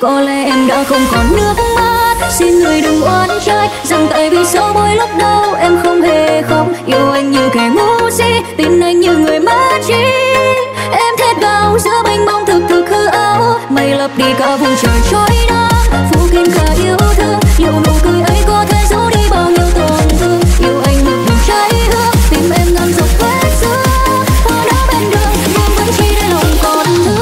Có lẽ em đã không còn nước mắt, xin người đừng oán trách rằng tại vì sau mỗi lúc đau em không hề khóc. Yêu anh như kẻ ngu si, tin anh như người mất trí. Em thét gào giữa mênh mông thực thực hư ảo, mây lấp đi cả vùng trời trôi nắng. Phủ kín cả yêu thương, liệu nụ cười ấy có thể giấu đi bao nhiêu tổn thương? Yêu anh như mình cháy hương, tim em ngăn giọt vết xưa. Hoa đã bên đường, nhưng vẫn chỉ để lòng còn thương.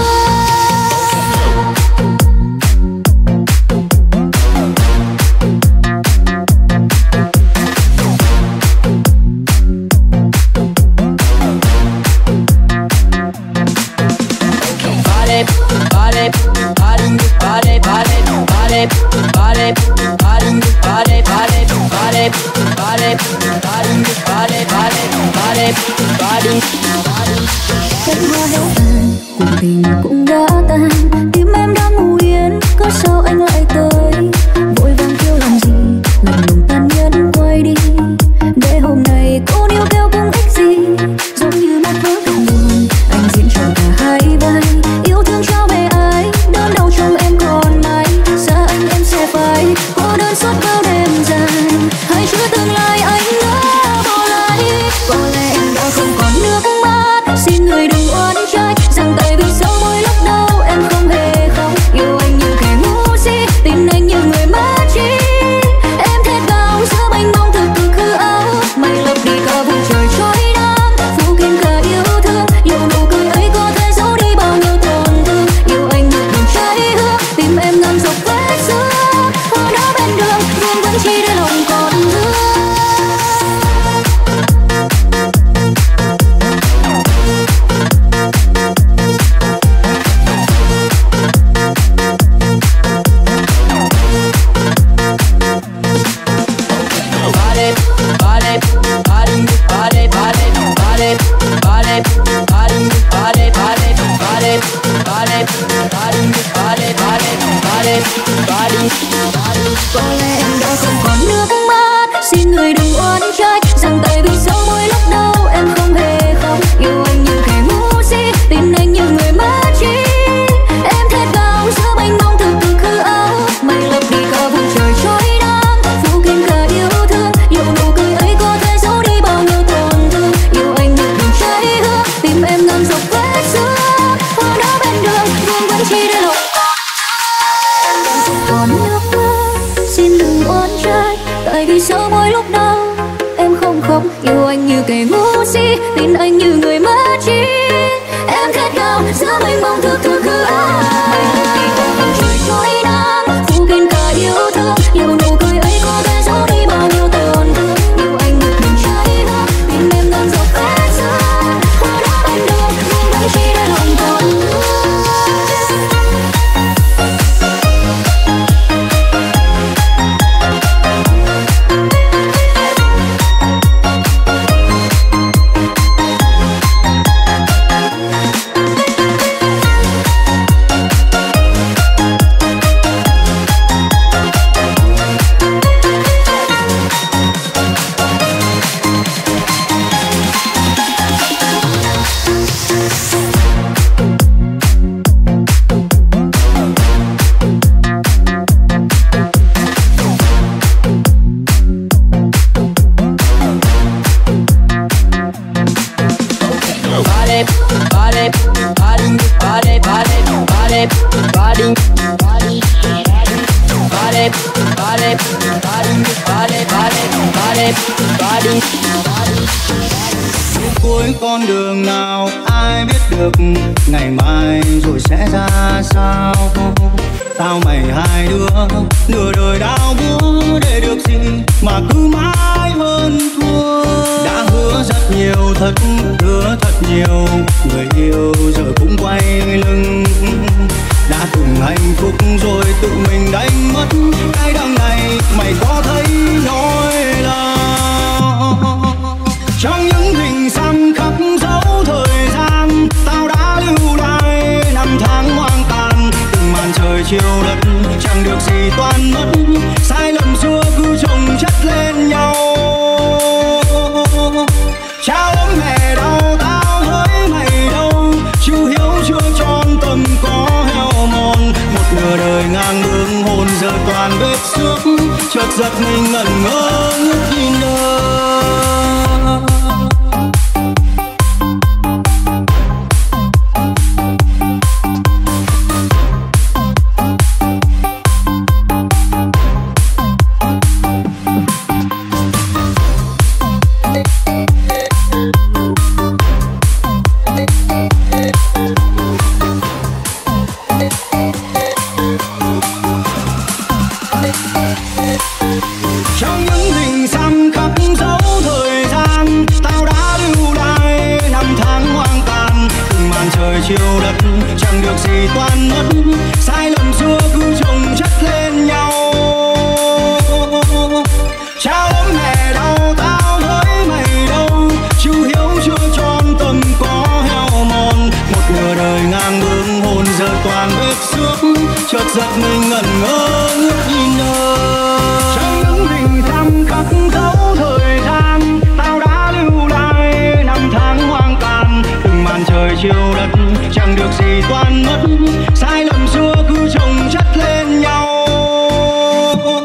Cánh hoa héo tàn, cuộc tình cũng đã tan. Tim em đang ngủ yên, có sao anh lại tới? Vội vàng kêu làm gì, lạnh lùng tan nhân quay đi. Để hôm nay cô níu kéo cũng ích gì. Giống như mắt vỡ cơn buồn, anh diễn trò cả hai vai. Yêu thương trao về ai, đớn đau trong em còn mãi. Xa anh em sẽ phải cô đơn suốt bao đêm dài. Hãy chứa tương lai anh đã bỏ lại. Có lẽ em đã không còn nước mắt, xin người đừng oán trách rằng tại vì sau mỗi lúc đau em không hề khóc. Yêu anh như kẻ ngu si, tin anh như người mất trí. Em thét gào giữa mênh mông thực cực hư ảo, mây lấp đi cả vùng trời trôi nắng. Phủ kín cả yêu thương, liệu nụ cười ấy có thể giấu đi bao nhiêu tổn thương? Yêu anh như mình cháy hương, tim em ngăn giọt vết xưa. Hoa đã bên đường, nhưng vẫn chỉ để lòng còn thương. Có lẽ em đã không còn nước mắt, xin người đừng oán trách rằng tại vì sau mỗi lúc đau em không hề khóc. Yêu anh như kẻ ngu si, tin anh như người mất trí. Em thét gào giữa mênh mông thực cực hư ảo, mây lấp đi cả vùng trời trôi nắng. Phủ kín cả yêu thương, liệu nụ cười ấy có thể giấu đi bao nhiêu tổn thương? Yêu anh như mình cháy hương, tim em ngăn giọt vết xưa. Hoa đã bên đường, nhưng vẫn chỉ để lòng còn nước mắt, xin đừng oán trách tại vì sau mỗi lúc đau em không khóc. Yêu anh như kẻ ngu si, tin anh như người mất trí. Em khát khao giữa mênh mông thực thực hư ảo, mây lấp đi cả vùng trời trôi nắng. Phủ kín cả yêu thương, liệu nụ cười ấy có thể giấu đi bao nhiêu tổn thương? Yêu anh như mình cháy hương, tim em ngăn giọt vết xưa. Hoa đã bên đường, nhưng vẫn chỉ để lòng còn thương. Cuối con đường nào ai biết được, ngày mai rồi sẽ ra sao? Tao mày hai đứa nửa đời đau buốt, để được gì mà cứ mãi hơn thua. Đã hứa rất nhiều, thật hứa thật nhiều, người yêu giờ cũng quay lưng. Đã từng hạnh phúc rồi tự mình đánh mất, cái đắng này mày có thấy nỗi là trong những hình xăm khắc dấu thời gian. Tao đã lưu lại năm tháng hoang tàn, từng màn trời chiều đất chẳng được gì toan mất. Sai lầm xưa cứ chồng chất lên nhau, cha ốm mẹ đau tao với mày đâu. Chữ hiếu chưa tròn, tâm có heo mòn, một nửa đời ngang đường hồn giờ toàn vết xước, chợt giật mình ngẩn ngơ ngước nhìn đời.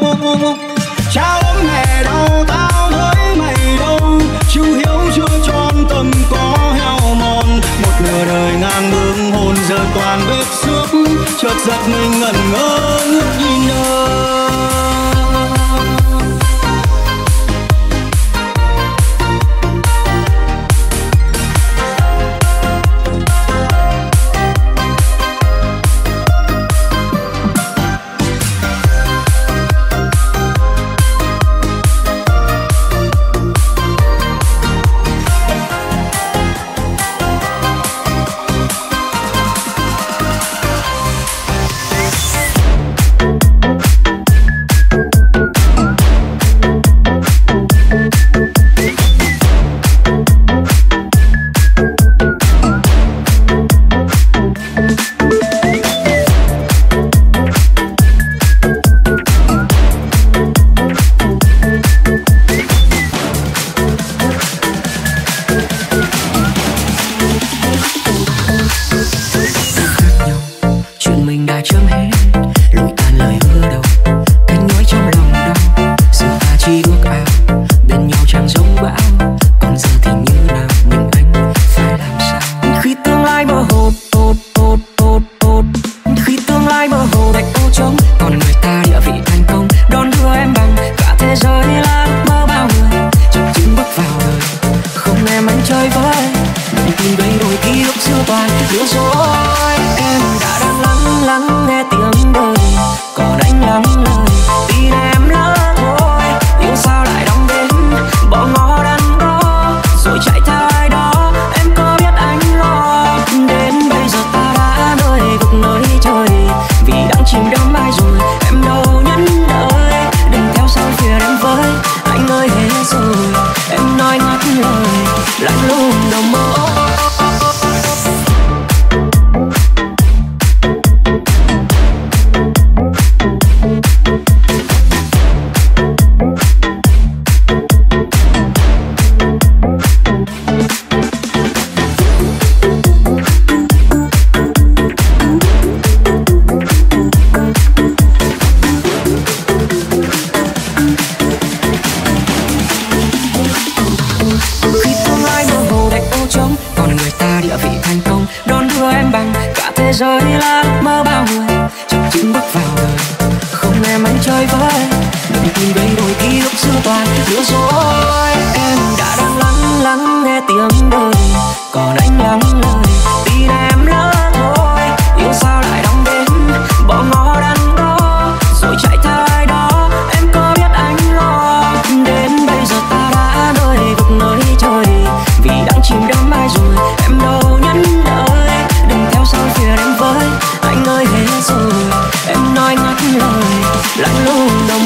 Lạnh lùng đầu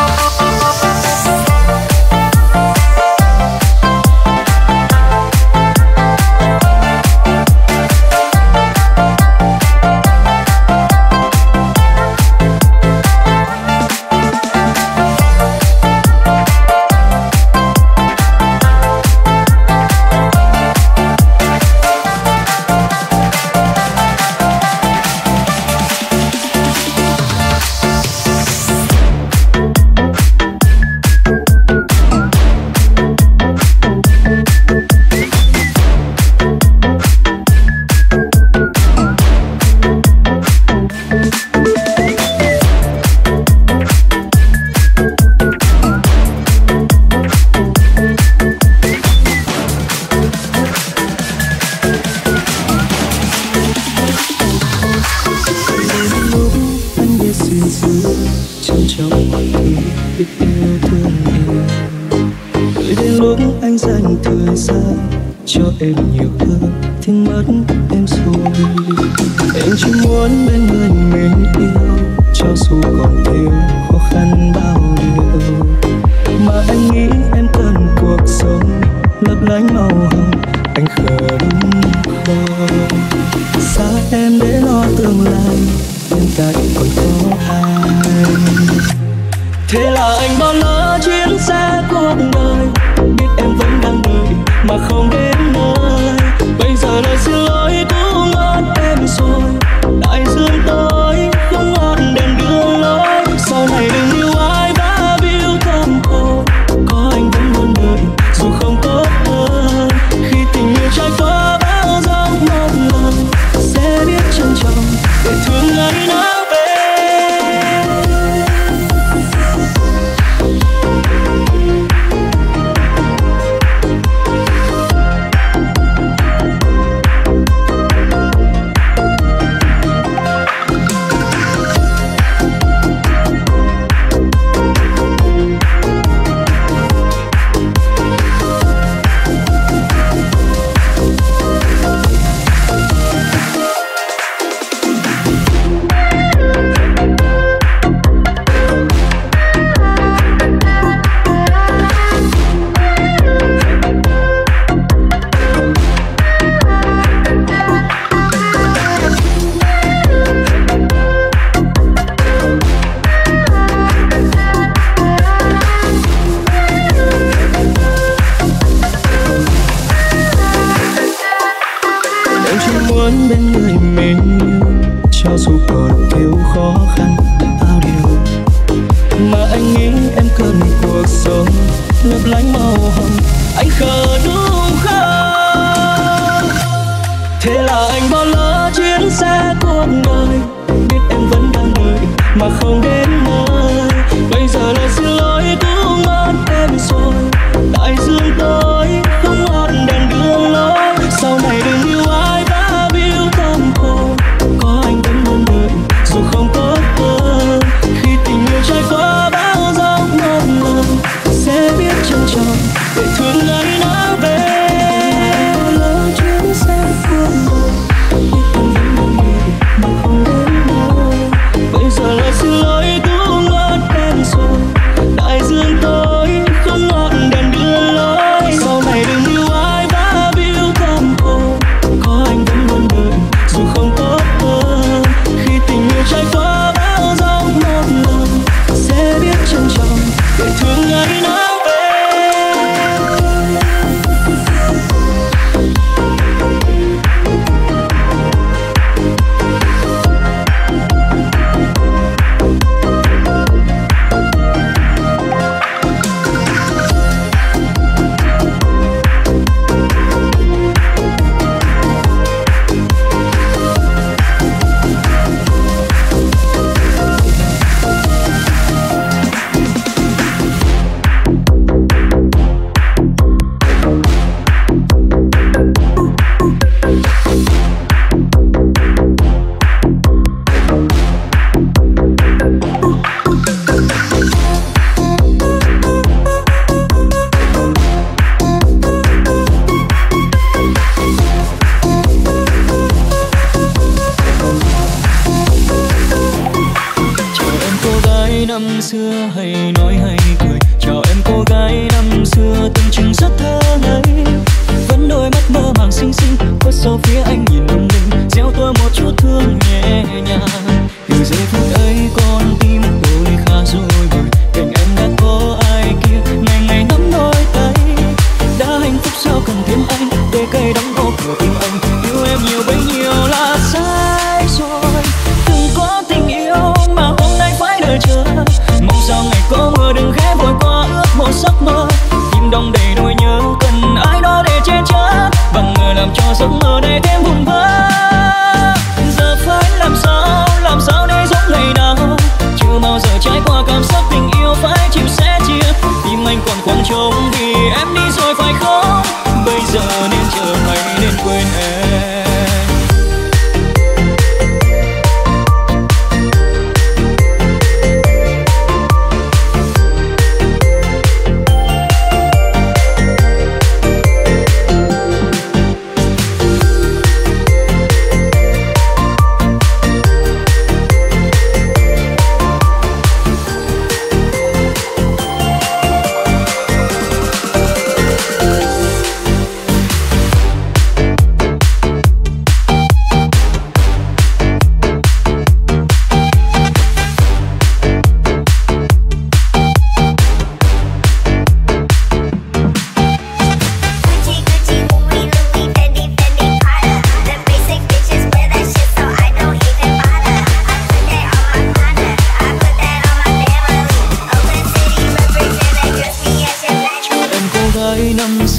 mỡ biết yêu thương nhiều. Vậy đến lúc anh dành thời gian cho em nhiều hơn thì mất em rồi. Em chỉ muốn bên người mình yêu, cho dù còn thiếu khó khăn bao nhiêu. Mà anh nghĩ em cần cuộc sống lấp lánh màu hồng, anh khờ đúng không? Xa em để lo tương lai, hiện tại còn có ai? Thế là anh bỏ lỡ chuyến xe cuộc đời, biết em vẫn đang đợi mà không đến nơi. Bây giờ lời xin lỗi cũng ngọt em rồi, đại dương tới không ngọt đèn đường lối. Sau này đừng yêu ai đã yêu thầm thôi, có anh vẫn luôn đợi dù không tốt hơn. Khi tình yêu trải qua bao giông một lần, sẽ biết trân trọng để thương ngày nào.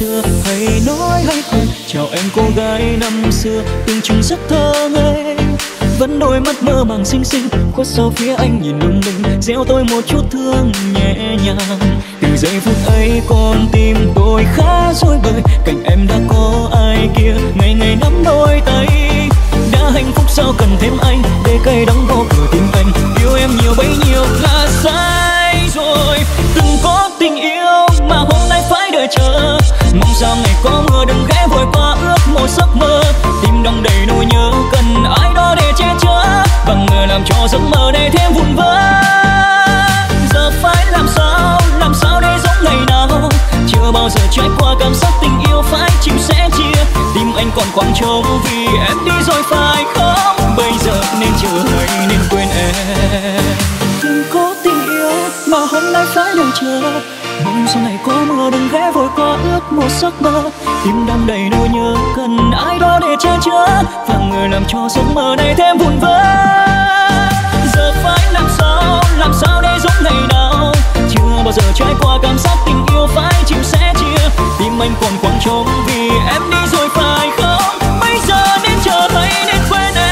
xưa hay nói hay không. Chào em cô gái năm xưa, từng chừng rất thơ ngây, vẫn đôi mắt mơ màng xinh xinh khuất sau phía anh nhìn lung linh, gieo tôi một chút thương nhẹ nhàng. Từ giây phút ấy con tim tôi khá rối bời, cạnh em đã có ai kia ngày ngày nắm đôi tay. Đã hạnh phúc sao cần thêm anh, để cây đóng vô cửa tim anh. Yêu em nhiều bấy nhiêu là sai rồi, từng có tình yêu mà hôm nay phải đợi chờ. Mong sao ngày có mưa đừng ghé vội qua ước một giấc mơ. Tim đong đầy nỗi nhớ cần ai đó để che chở, và người làm cho giấc mơ này thêm vụn vỡ. Giờ phải làm sao để giống ngày nào. Chưa bao giờ trải qua cảm giác tình yêu phải chịu sẻ chia. Tim anh còn khoảng trống vì em đi rồi phải không? Bây giờ nên chờ hay nên quên em? Từng có tình yêu mà hôm nay phải đợi chờ. Mong sau này có mưa đừng ghé vội qua ước một giấc mơ. Tim đang đầy nỗi nhớ cần ai đó để che chở, và người làm cho giấc mơ này thêm vụn vỡ. Giờ phải làm sao để giống ngày nào. Chưa bao giờ trải qua cảm giác tình yêu phải chịu sẻ chia. Tim anh còn khoảng trống vì em đi rồi phải không? Bây giờ nên chờ thấy nên quên em.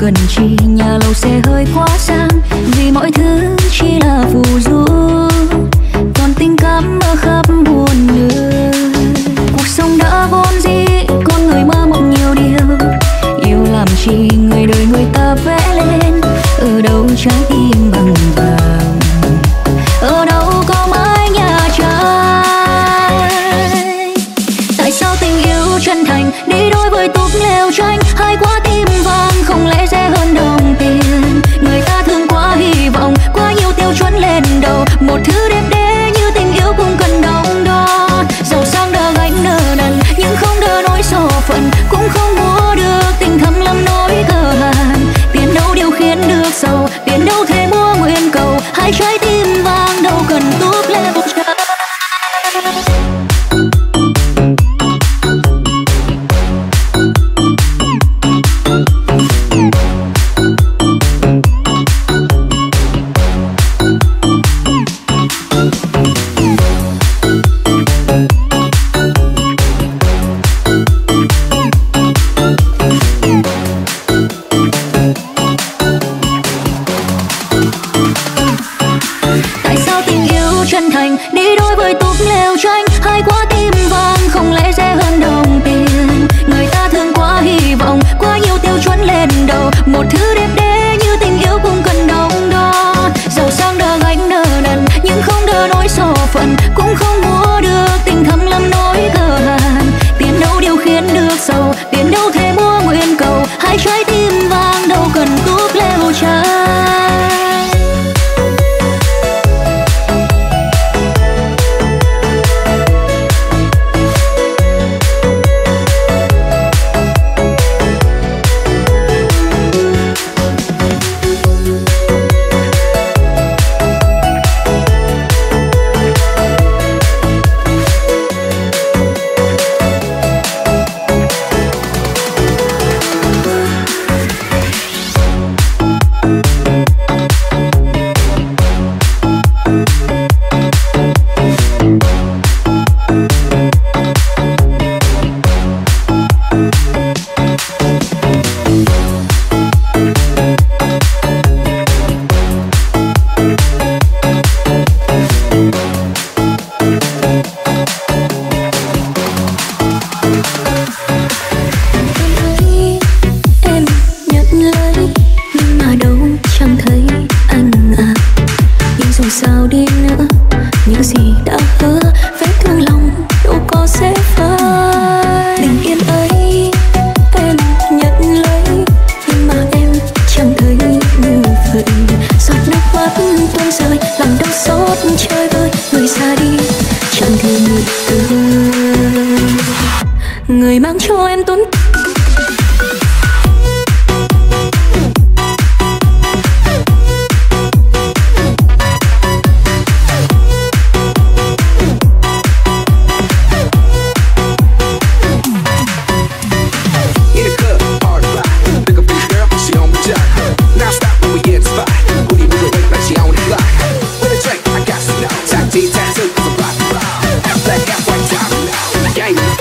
Cần chi nhà lầu xe hơi quá sang, vì mọi thứ chỉ là phù du. Còn tình cảm mơ khắp buồn đường, cuộc sống đã vốn dĩ con người mơ mộng nhiều điều. Yêu làm chi người đời người ta vẽ lên, ở đâu trái tim bằng vàng, ở đâu có mái nhà trái. Tại sao tình yêu chân thành đi đôi với tục lều tranh, hay quá tim vàng không lẽ rẻ hơn đồng tiền. Người ta thương quá hy vọng, quá nhiều tiêu chuẩn lên đầu. Một thứ đẹp đẽ như tình yêu cũng cần đong đo. Giàu sang đỡ gánh nợ nần, nhưng không đỡ nỗi số phận. Cũng không mua được tình thầm lắm nỗi cờ hàng. Tiền đâu điều khiến được giàu, tiền đâu thể mua nguyện cầu. Hai trái tim vàng đâu cần tốt lẽ bốc trái. gì đã hứa, vết thương lòng đâu có dễ phai. Bình yên ấy em nhận lấy, nhưng mà em chẳng thấy như vậy. Giọt nước mắt tuôn rơi, lòng đau xót chơi vơi. Người ra đi chẳng thể nghĩ tới, người mang cho em tốn.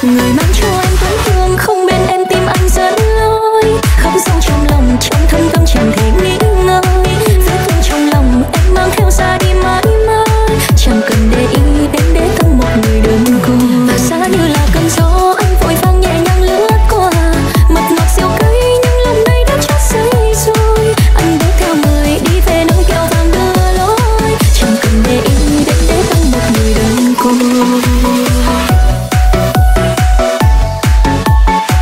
Người mang cho em tổn thương, không bên em tim anh dẫn lối. Khóc sâu trong lòng, trong thâm tâm chẳng thể nghĩ ngơi. Vết thương trong lòng em mang theo ra đi mãi mãi. Chẳng cần để ý đến để thương một người đơn côi. Và xa như là cơn gió, anh vội vàng nhẹ nhàng lướt qua. Mật ngọt siêu cay, nhưng lòng đây đã chót say rồi. Anh bước theo người đi về nơi kẹo vàng đưa lối. Chẳng cần để ý đến để thương một người đơn côi.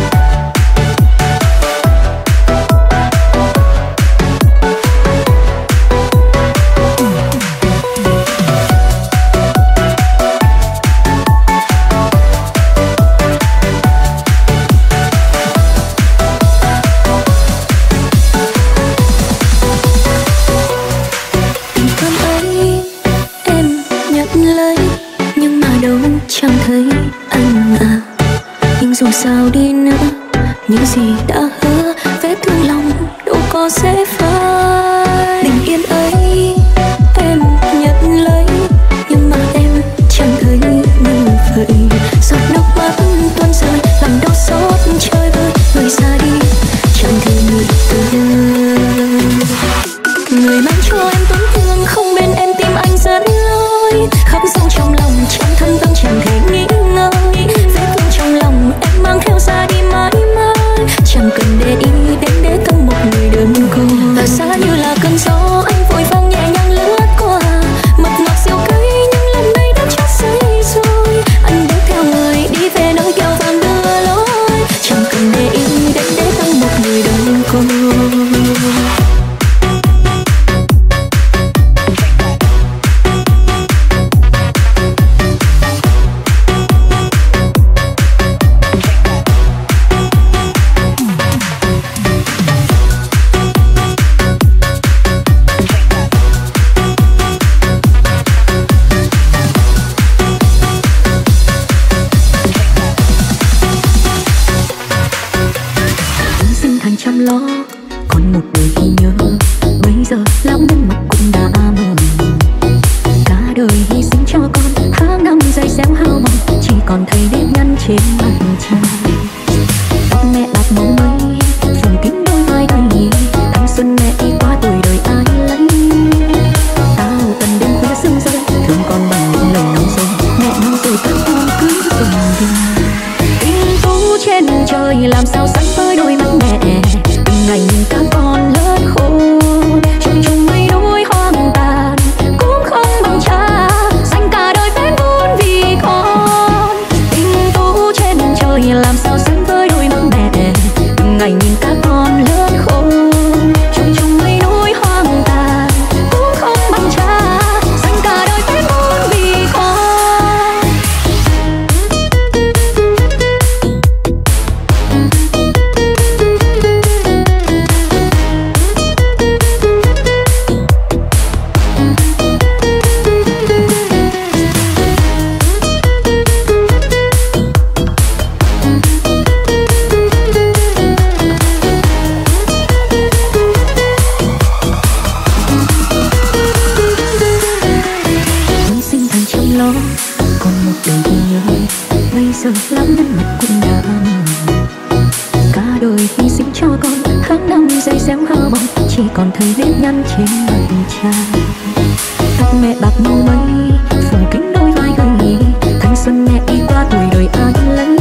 Chẳng thấy anh à, nhưng dù sao đi nữa, những gì đã hứa, vết thương lòng đâu có dễ phai. Bình yên ấy em nhận lấy, nhưng mà em chẳng thấy như vậy. Giọt nước mắt tuôn rơi, lòng đau xót chơi vơi. Người ra đi chẳng thể nghĩ tới, người mang cho em tổn thương, không bên em tim anh dẫn lối. Khóc sâu trong lòng, trong thâm tâm chẳng thể nghĩ ngơi. Vết thương trong lòng em mang theo ra đi mãi mãi. Chẳng cần để ý đến để thương một người đơn côi. Và xa như là cơn gió, anh vội vàng nhẹ nhàng lướt qua. Mật ngọt siêu cay, nhưng lòng đây đã chót say rồi. Anh bước theo người đi về nơi kẹo vàng đưa lối. Chẳng cần để ý đến để thương một người đơn côi. Chăm lo còn một đời thì nhớ, bây giờ lão nhân mặt cũng đã mờ. Cả đời hy sinh cho con, tháng năm dây xéo hao mòn, chỉ còn thấy nếp nhăn trên mặt cha. Mẹ bạc mong mây dùng kính đôi vai anh nhìn, thanh xuân mẹ đi qua tuổi đời ai lấy. Tao tần đêm khuya sương rơi, thương con bằng những lời nóng rồi. Mẹ nói rồi các con cứ cùng đi. Tình thú trên trời làm sao sánh với đôi mắt mẹ. Ngày nhìn các con lớn khô, chung chung mấy núi hoang tàn cũng không bằng cha. Dành cả đời phép vốn vì con, tình tú trên trời làm sao sánh với đôi mắt mẹ. Ngày nhìn các con lớn khô, chung chung mấy núi hoang tàn cũng không bằng cha. Dành cả đời phép vốn vì con. Còn một đời thì nhớ, bây giờ lão nhân mặt cũng đã mờ. Cả đời hy sinh cho con, tháng năm dây xéo hao mòn, chỉ còn thấy vết nhăn trên mặt cha. Tóc mẹ bạc màu mây, phủ kín đôi vai gầy nhì, thanh xuân mẹ đi qua tuổi đời ai lấy.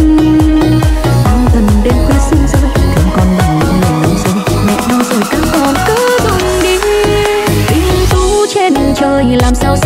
Bao tần đêm khuya sương rơi, thương con bằng những lời nói rồi. Mẹ nói rồi các con cứ dùng đi. Tình tú trên trời làm sao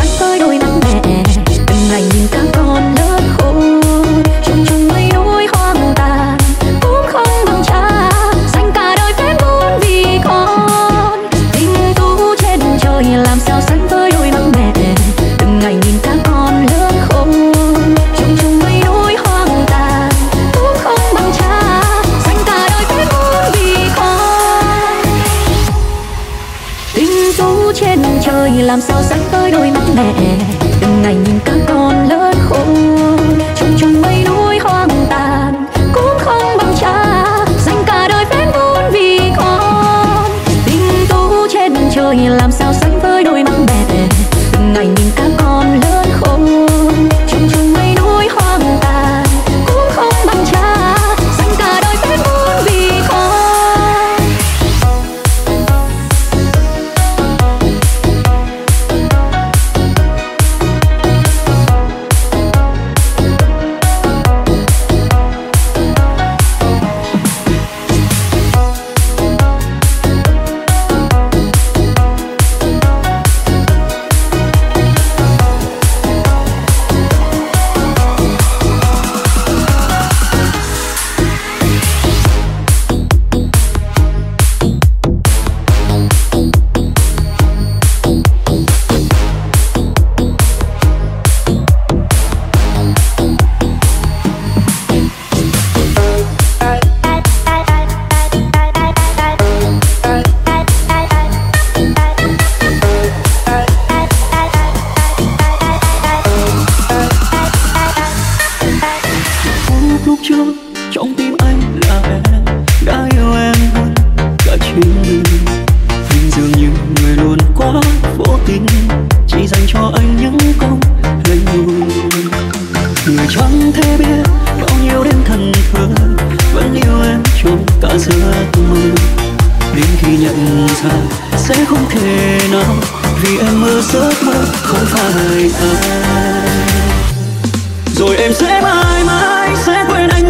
Rồi em sẽ mãi mãi sẽ quên anh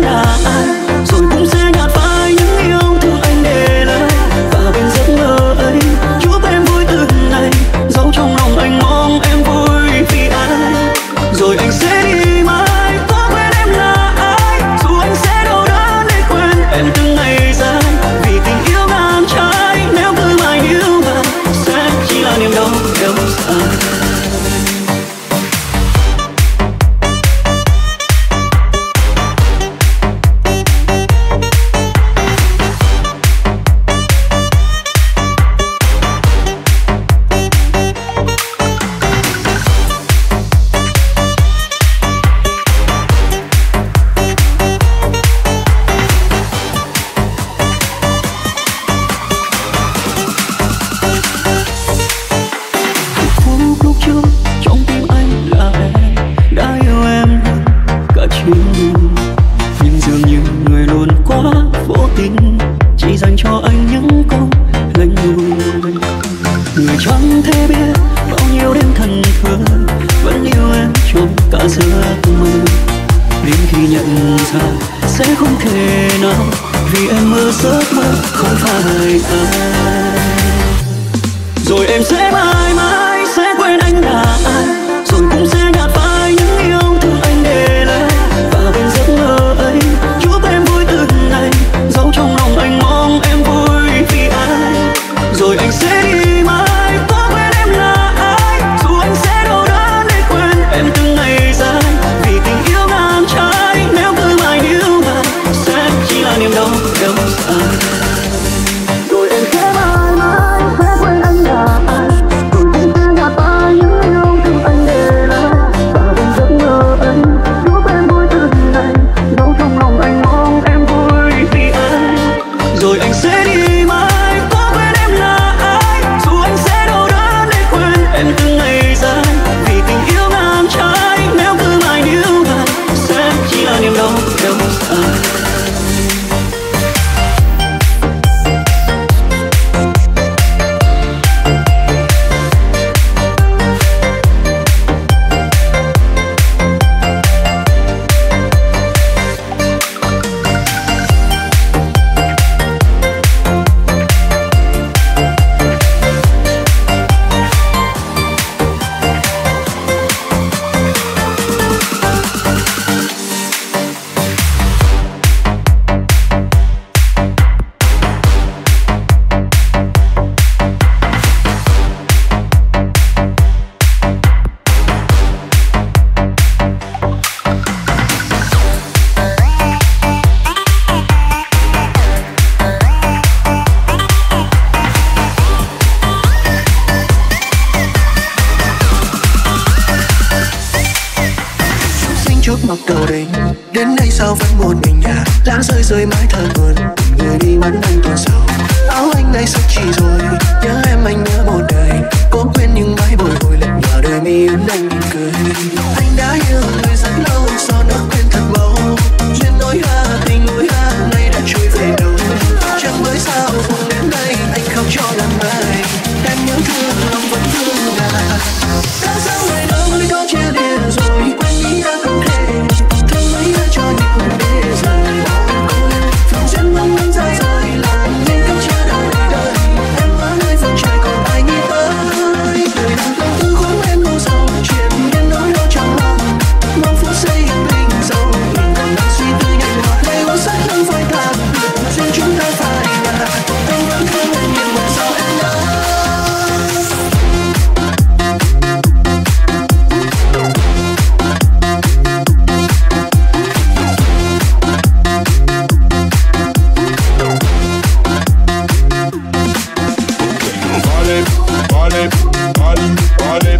là ai. Rồi chút mọc đầu đình. Đến đây sao vẫn một mình nhà, lãng rơi rơi mãi thờ vườn. Người đi bắn anh toàn sầu, áo anh nay sắp chỉ rồi. Nhớ em anh nhớ một đời, cố quên những bãi bồi hồi lạnh vào đời mi ấn anh mỉm cười. Anh đã yêu người rất lâu, sao nước quên thật bầu. Chuyện nỗi ha tình nỗi ha nay đã trôi về đâu. Chẳng mới sao buồn đến đây, anh không cho làm mai. Em nhớ thương lòng vẫn thương là. Đã sao ngày đó mới có chia lìa rồi, quên đi đã không thể. Thương mấy đã cho những người để rời bỏ tôi. Phòng chân mong muốn dài rời là những câu trả đời đời. Em ở nơi vùng trời còn ai nghĩ tới. Người đàn ông tư khốn em ngô sầu, chuyện đến nỗi đau trong lòng. Mong phút giây yên bình dầu, mình còn đang suy tư nhảy lọt. Đây có sách không phải tạm biệt, duyên chúng ta phải là. Anh vẫn thương em nhìn một sao em đã. Hãy subscribe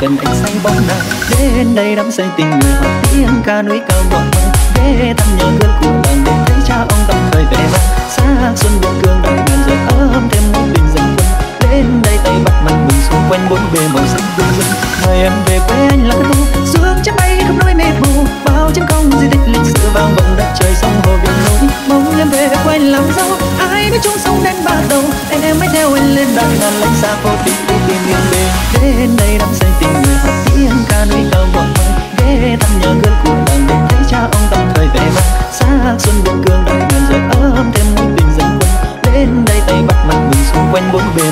cần lòng anh say bóng đá. Đến đây đắm say tình người học tiếng ca núi cao ngọn mây. Để thăm nhà nước của làng để thấy cha ông tạm thời về vang. Xa xuân biên cương đang ngàn giờ ấm thêm một bình dân quân. Đến đây tay bắt mặt mừng xung quanh bốn bề màu xanh tương dương. Mời em về quê anh là tu dương chắp bay không nỗi mệt mù. Bao chân công di tích lịch sử vang vọng đất trời sông hồ biển núi. Mong em về quê anh làm dâu ai biết chung sông đến ba đầu. Em mới theo anh lên đoạn ngàn lạnh xa phố tìm đi tìm miền về. Đến đây đắm say tình người học tiếng ca núi cao ngọn mây. Ghé thăm nhà gương của làng để thấy cha ông tạm thời về vang. Xa xuân biên cương đang ngàn giờ ấm thêm một bình dân quân. Đến đây tay bắt mặt mừng xung quanh bốn bề